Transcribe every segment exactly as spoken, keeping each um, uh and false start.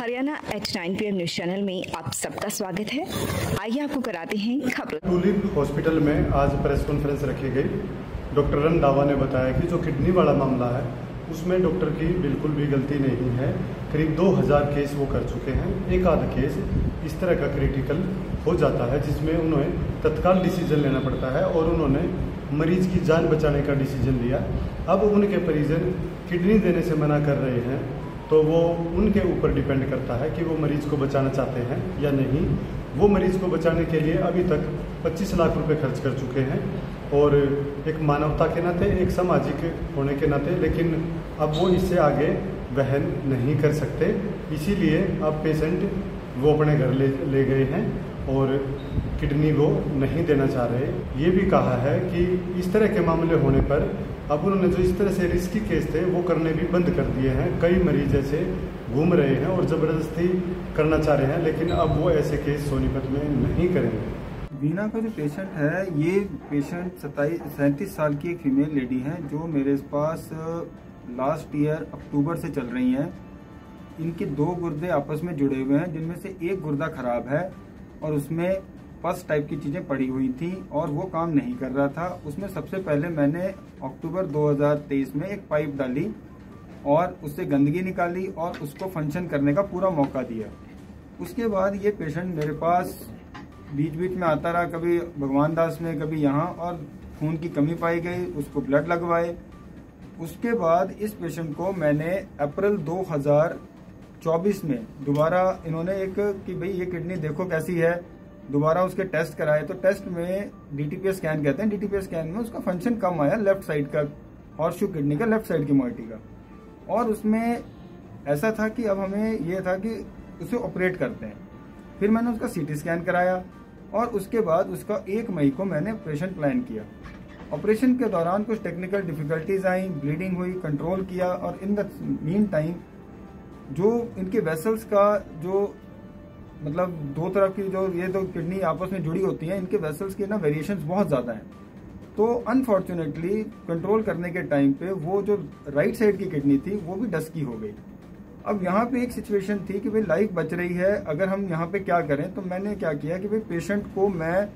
Haryana eight nine P M news channel में आप सबका स्वागत है। आइए आपको कराते हैं खबर। टुलिप हॉस्पिटल में आज प्रेस कॉन्फ्रेंस रखी गई। डॉक्टर रंधावा ने बताया कि जो किडनी वाला मामला है उसमें डॉक्टर की बिल्कुल भी गलती नहीं है। करीब दो हज़ार केस वो कर चुके हैं। एक आध केस इस तरह का क्रिटिकल हो जाता है जिसमें उन्हें तत्काल डिसीजन लेना पड़ता है और उन्होंने मरीज की जान बचाने का डिसीजन लिया। अब उनके परिजन किडनी देने से मना कर रहे हैं तो वो उनके ऊपर डिपेंड करता है कि वो मरीज़ को बचाना चाहते हैं या नहीं। वो मरीज़ को बचाने के लिए अभी तक पच्चीस लाख रुपए खर्च कर चुके हैं और एक मानवता के नाते, एक सामाजिक होने के नाते, लेकिन अब वो इससे आगे वहन नहीं कर सकते। इसीलिए अब पेशेंट वो अपने घर ले ले गए हैं और किडनी वो नहीं देना चाह रहे। ये भी कहा है कि इस तरह के मामले होने पर अब उन्होंने जो इस तरह से रिस्की केस थे वो करने भी बंद कर दिए हैं। कई मरीज ऐसे घूम रहे हैं और ज़बरदस्ती करना चाह रहे हैं, लेकिन अब वो ऐसे केस सोनीपत में नहीं करेंगे। वीणा का जो पेशेंट है, ये पेशेंट सत्ताईस सैंतीस साल की एक फीमेल लेडी हैं जो मेरे पास लास्ट ईयर अक्टूबर से चल रही हैं। इनके दो गुर्दे आपस में जुड़े हुए हैं, जिनमें से एक गुर्दा खराब है और उसमें पस टाइप की चीज़ें पड़ी हुई थी और वो काम नहीं कर रहा था। उसमें सबसे पहले मैंने अक्टूबर दो हज़ार तेईस में एक पाइप डाली और उससे गंदगी निकाली और उसको फंक्शन करने का पूरा मौका दिया। उसके बाद ये पेशेंट मेरे पास बीच बीच में आता रहा, कभी भगवान दास में, कभी यहाँ, और खून की कमी पाई गई, उसको ब्लड लगवाए। उसके बाद इस पेशेंट को मैंने अप्रैल दो हज़ार चौबीस में दोबारा इन्होंने एक कि भाई ये किडनी देखो कैसी है, दोबारा उसके टेस्ट कराए तो टेस्ट में डी टी पी स्कैन कहते हैं, डी टी पी स्कैन में उसका फंक्शन कम आया लेफ्ट साइड का, हॉर्शू किडनी का, लेफ्ट साइड की मोइटी का। और उसमें ऐसा था कि अब हमें यह था कि उसे ऑपरेट करते हैं। फिर मैंने उसका सी टी स्कैन कराया और उसके बाद उसका एक मई को मैंने ऑपरेशन प्लान किया। ऑपरेशन के दौरान कुछ टेक्निकल डिफिकल्टीज आई, ब्लीडिंग हुई, कंट्रोल किया और इन द मीन टाइम जो इनके वेसल्स का जो मतलब दो तरफ की जो ये दो किडनी आपस में जुड़ी होती हैं, इनके वेसल्स की ना वेरिएशंस बहुत ज़्यादा हैं। तो अनफॉर्चुनेटली कंट्रोल करने के टाइम पे वो जो राइट साइड की किडनी थी वो भी डस्की हो गई। अब यहाँ पे एक सिचुएशन थी कि भाई लाइफ बच रही है, अगर हम यहाँ पे क्या करें। तो मैंने क्या किया कि भाई पेशेंट को मैं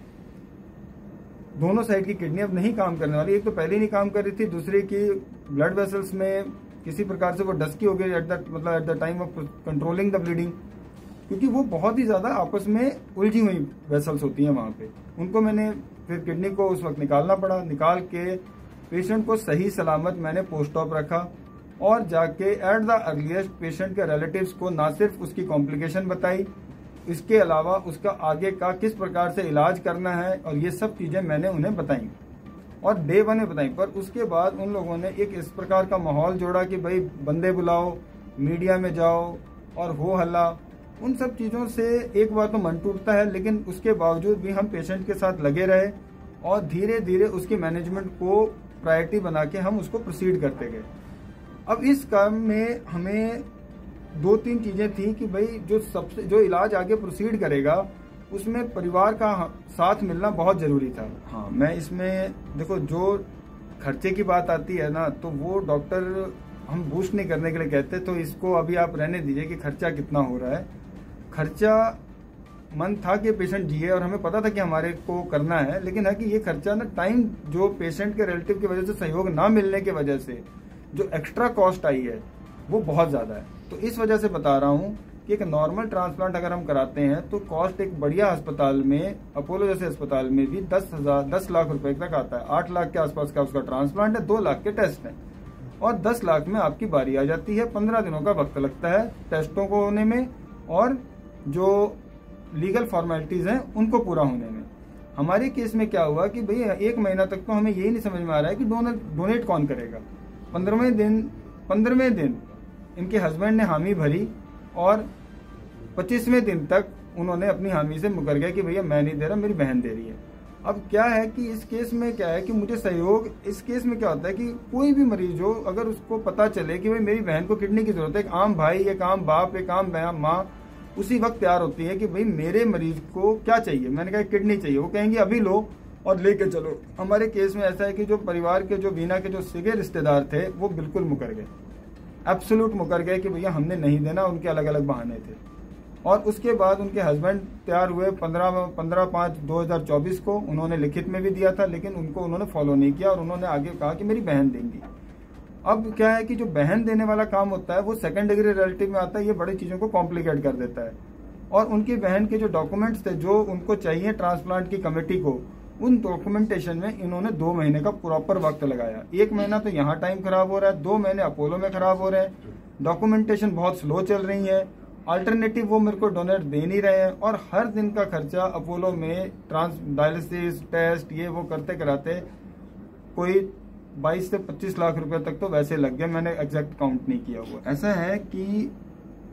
दोनों साइड की किडनी अब नहीं काम करने वाली, एक तो पहले नहीं काम कर रही थी, दूसरे की ब्लड वेसल्स में किसी प्रकार से वो डस्की हो गई एट द मतलब at the time of controlling the bleeding, क्योंकि वो बहुत ही ज़्यादा आपस में उलझी हुई वेसल्स होती हैं वहाँ पे। उनको मैंने फिर किडनी को उस वक्त निकालना पड़ा। निकाल के पेशेंट को सही सलामत मैंने पोस्ट ऑप रखा और जाके एट द अर्लीस्ट पेशेंट के रिलेटिव्स को ना सिर्फ उसकी कॉम्प्लिकेशन बताई, इसके अलावा उसका आगे का किस प्रकार से इलाज करना है और ये सब चीज़ें मैंने उन्हें बताई और डे वन में बताई। पर उसके बाद उन लोगों ने एक इस प्रकार का माहौल जोड़ा कि भाई बंदे बुलाओ, मीडिया में जाओ और हो हल्ला, उन सब चीज़ों से एक बार तो मन टूटता है, लेकिन उसके बावजूद भी हम पेशेंट के साथ लगे रहे और धीरे धीरे उसकी मैनेजमेंट को प्रायोरिटी बना के हम उसको प्रोसीड करते गए। अब इस काम में हमें दो तीन चीज़ें थी कि भाई जो सबसे जो इलाज आगे प्रोसीड करेगा उसमें परिवार का साथ मिलना बहुत ज़रूरी था। हाँ, मैं इसमें देखो जो खर्चे की बात आती है ना, तो वो डॉक्टर हम बूस्ट नहीं करने के लिए कहते, तो इसको अभी आप रहने दीजिए कि खर्चा कितना हो रहा है। खर्चा मन था कि पेशेंट जिए और हमें पता था कि हमारे को करना है, लेकिन है कि ये खर्चा ना टाइम जो पेशेंट के रिलेटिव की वजह से सहयोग ना मिलने की वजह से जो एक्स्ट्रा कॉस्ट आई है वो बहुत ज़्यादा है। तो इस वजह से बता रहा हूँ कि एक नॉर्मल ट्रांसप्लांट अगर हम कराते हैं तो कॉस्ट एक बढ़िया अस्पताल में, अपोलो जैसे अस्पताल में भी दस हज़ार दस लाख रुपए तक आता है। आठ लाख के आसपास का उसका ट्रांसप्लांट है, दो लाख के टेस्ट हैं और दस लाख में आपकी बारी आ जाती है। पंद्रह दिनों का वक्त लगता है टेस्टों को होने में और जो लीगल फॉर्मेलिटीज़ हैं उनको पूरा होने में। हमारे केस में क्या हुआ कि भई एक महीना तक तो हमें यही नहीं समझ में आ रहा है कि डोनर डोनेट कौन करेगा। पंद्रहवें दिन पंद्रहवें दिन इनके हस्बैंड ने हामी भरी और पच्चीसवें दिन तक उन्होंने अपनी हामी से मुकर गया कि भैया मैं नहीं दे रहा, मेरी बहन दे रही है। अब क्या है कि इस केस में क्या है कि मुझे सहयोग, इस केस में क्या होता है कि कोई भी मरीज हो अगर उसको पता चले कि भाई मेरी बहन को किडनी की जरूरत है, एक आम भाई, एक आम बाप, एक आम माँ उसी वक्त तैयार होती है कि भाई मेरे मरीज को क्या चाहिए। मैंने कहा किडनी चाहिए, वो कहेंगे अभी लो और लेके चलो। हमारे केस में ऐसा है कि जो परिवार के जो वीणा के जो सगे रिश्तेदार थे वो बिल्कुल मुकर गए। एब्सोल्यूट मुकर गए कि भैया हमने नहीं देना, उनके अलग अलग बहाने थे। और उसके बाद उनके हस्बैंड तैयार हुए पंद्रह पाँच दो हज़ार चौबीस को, उन्होंने लिखित में भी दिया था लेकिन उनको उन्होंने फॉलो नहीं किया और उन्होंने आगे कहा कि मेरी बहन देंगी। अब क्या है कि जो बहन देने वाला काम होता है वो सेकंड डिग्री रिलेटिव में आता है, ये बड़ी चीज़ों को कॉम्प्लिकेट कर देता है। और उनकी बहन के जो डॉक्यूमेंट्स थे जो उनको चाहिए ट्रांसप्लांट की कमेटी को, उन डॉक्यूमेंटेशन में इन्होंने दो महीने का प्रॉपर वक्त लगाया। एक महीना तो यहाँ टाइम खराब हो रहा है, दो महीने अपोलो में खराब हो रहे हैं, डॉक्यूमेंटेशन बहुत स्लो चल रही है, अल्टरनेटिव वो मेरे को डोनेट दे नहीं रहे हैं। और हर दिन का खर्चा अपोलो में ट्रांस डायलिसिस टेस्ट ये वो करते कराते कोई बाईस से पच्चीस लाख रुपए तक तो वैसे लग गया, मैंने एग्जैक्ट काउंट नहीं किया हुआ। ऐसा है कि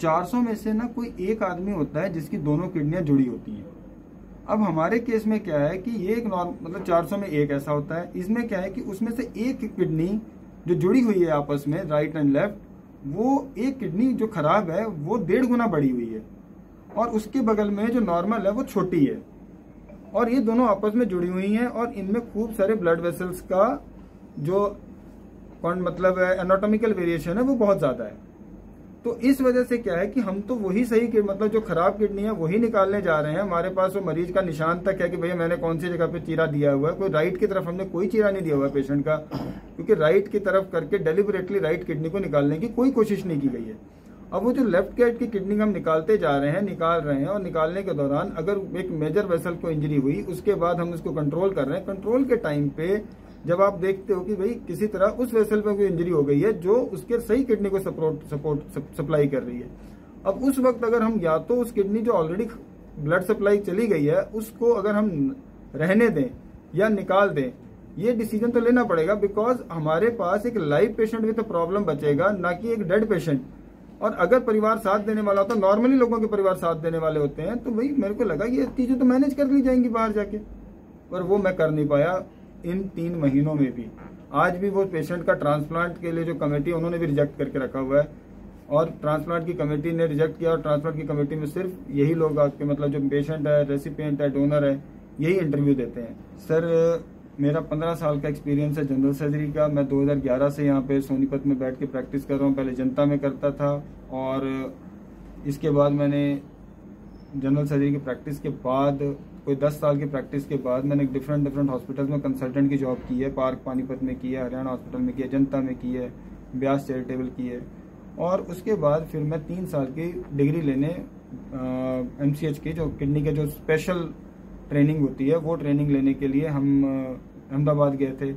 चार सौ में से ना कोई एक आदमी होता है जिसकी दोनों किडनियाँ जुड़ी होती हैं। अब हमारे केस में क्या है कि ये एक नॉर्म मतलब चार सौ में एक ऐसा होता है। इसमें क्या है कि उसमें से एक किडनी जो जुड़ी हुई है आपस में राइट एंड लेफ्ट, वो एक किडनी जो खराब है वो डेढ़ गुना बड़ी हुई है और उसके बगल में जो नॉर्मल है वो छोटी है। और ये दोनों आपस में जुड़ी हुई हैं और इनमें खूब सारे ब्लड वेसल्स का जो कौन मतलब एनाटॉमिकल वेरिएशन है वो बहुत ज़्यादा है। तो इस वजह से क्या है कि हम तो वही सही कि मतलब जो खराब किडनी है वही निकालने जा रहे हैं। हमारे पास वो मरीज का निशान तक है कि भैया मैंने कौन सी जगह पे चीरा दिया हुआ है, कोई राइट की तरफ हमने कोई चीरा नहीं दिया हुआ है पेशेंट का, क्योंकि राइट की तरफ करके डेलिबरेटली राइट किडनी को निकालने की कोई कोशिश नहीं की गई है। अब वो जो लेफ्ट साइड की किडनी हम निकालते जा रहे हैं निकाल रहे हैं और निकालने के दौरान अगर एक मेजर वेसल को इंजरी हुई, उसके बाद हम उसको कंट्रोल कर रहे हैं। कंट्रोल के टाइम पे जब आप देखते हो कि भाई किसी तरह उस वेसल में कोई इंजरी हो गई है जो उसके सही किडनी को सपोर्ट सपोर्ट सप्लाई कर रही है। अब उस वक्त अगर हम या तो उस किडनी जो ऑलरेडी ब्लड सप्लाई चली गई है उसको अगर हम रहने दें या निकाल दें, ये डिसीजन तो लेना पड़ेगा, बिकॉज हमारे पास एक लाइव पेशेंट भी तो प्रॉब्लम बचेगा ना कि एक डेड पेशेंट। और अगर परिवार साथ देने वाला होता, नॉर्मली लोगों के परिवार साथ देने वाले होते हैं, तो भाई मेरे को लगा ये चीज़ें तो मैनेज कर ली जाएंगी बाहर जाके, पर वो मैं कर नहीं पाया इन तीन महीनों में भी। आज भी वो पेशेंट का ट्रांसप्लांट के लिए जो कमेटी है उन्होंने भी रिजेक्ट करके रखा हुआ है और ट्रांसप्लांट की कमेटी ने रिजेक्ट किया। और ट्रांसप्लांट की कमेटी में सिर्फ यही लोग आपके मतलब जो पेशेंट है, रेसिपिएंट है, डोनर है, यही इंटरव्यू देते हैं। सर मेरा पंद्रह साल का एक्सपीरियंस है जनरल सर्जरी का। मैं दो हज़ार ग्यारह से यहाँ पे सोनीपत में बैठ के प्रैक्टिस कर रहा हूँ। पहले जनता में करता था और इसके बाद मैंने जनरल सर्जरी की प्रैक्टिस के बाद कोई दस साल की प्रैक्टिस के बाद मैंने डिफरेंट डिफरेंट हॉस्पिटल्स में कंसल्टेंट की जॉब की है। पार्क पानीपत में की है, हरियाणा हॉस्पिटल में की है, जनता में की है, ब्यास चैरिटेबल की है। और उसके बाद फिर मैं तीन साल की डिग्री लेने एमसीएच की जो किडनी के जो स्पेशल ट्रेनिंग होती है वो ट्रेनिंग लेने के लिए हम अहमदाबाद गए थे।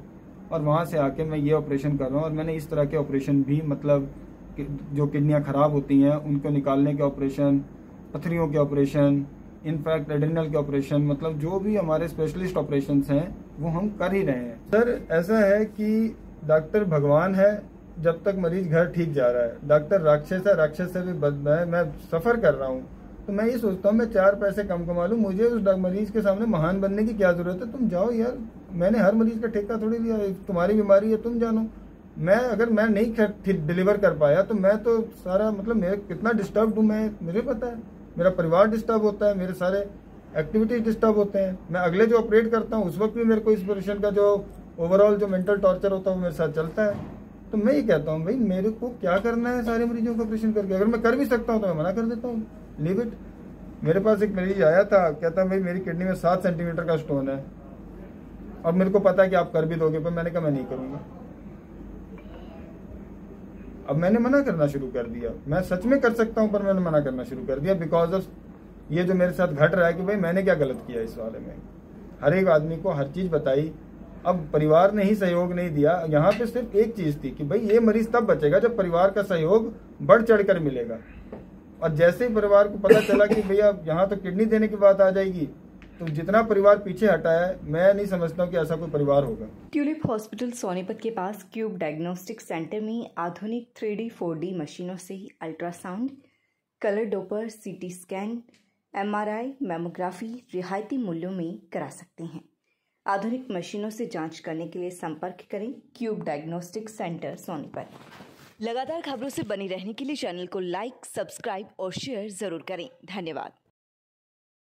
और वहाँ से आके मैं ये ऑपरेशन कर रहा हूँ। और मैंने इस तरह के ऑपरेशन भी मतलब जो किडनियाँ ख़राब होती हैं उनको निकालने के ऑपरेशन, पथरियों के ऑपरेशन, इनफैक्ट एड्रेनल के ऑपरेशन, मतलब जो भी हमारे स्पेशलिस्ट ऑपरेशंस हैं वो हम कर ही रहे हैं। सर ऐसा है कि डॉक्टर भगवान है जब तक मरीज घर ठीक जा रहा है, डॉक्टर राक्षस है, राक्षस से भी बदला है। मैं सफ़र कर रहा हूँ तो मैं ये सोचता हूँ मैं चार पैसे कम कमा लूँ, मुझे उस मरीज के सामने महान बनने की क्या ज़रूरत है। तुम जाओ यार, मैंने हर मरीज का ठेका थोड़ी लिया, तुम्हारी बीमारी है तुम जानो। मैं अगर मैं नहीं डिलीवर कर पाया तो मैं तो सारा मतलब मेरा कितना डिस्टर्ब हूँ मैं, मुझे पता है। मेरा परिवार डिस्टर्ब होता है, मेरे सारे एक्टिविटीज डिस्टर्ब होते हैं। मैं अगले जो ऑपरेट करता हूँ उस वक्त भी मेरे को इस पेशेंट का जो ओवरऑल जो मेंटल टॉर्चर होता है वो मेरे साथ चलता है। तो मैं ये कहता हूँ भाई मेरे को क्या करना है सारे मरीजों का ऑपरेशन करके, अगर मैं कर भी सकता हूँ तो मैं मना कर देता हूँ, लीव इट। मेरे पास एक मरीज आया था, कहता भाई मेरी किडनी में सात सेंटीमीटर का स्टोन है और मेरे को पता है कि आप कर भी दोगे, पर मैंने कहा मैं नहीं करूँगा। अब मैंने मना करना शुरू कर दिया। मैं सच में कर सकता हूँ पर मैंने मना करना शुरू कर दिया बिकॉज ऑफ ये जो मेरे साथ घट रहा है कि भाई मैंने क्या गलत किया इस वाले में। हर एक आदमी को हर चीज़ बताई, अब परिवार ने ही सहयोग नहीं दिया। यहाँ पे सिर्फ एक चीज़ थी कि भाई ये मरीज तब बचेगा जब परिवार का सहयोग बढ़ चढ़ कर मिलेगा। और जैसे ही परिवार को पता चला कि भैया यहाँ तो किडनी देने की बात आ जाएगी तो जितना परिवार पीछे हटा है, मैं नहीं समझता हूँ कि ऐसा कोई परिवार होगा। ट्यूलिप हॉस्पिटल सोनीपत के पास क्यूब डायग्नोस्टिक सेंटर में आधुनिक थ्री डी फोर डी मशीनों से ultrasound, colour doppler, CT scan, MRI, mammography रिहायती मूल्यों में करा सकते हैं। आधुनिक मशीनों से जांच करने के लिए संपर्क करें क्यूब डायग्नोस्टिक सेंटर सोनीपत। लगातार खबरों से बने रहने के लिए चैनल को लाइक, सब्सक्राइब और शेयर जरूर करें। धन्यवाद।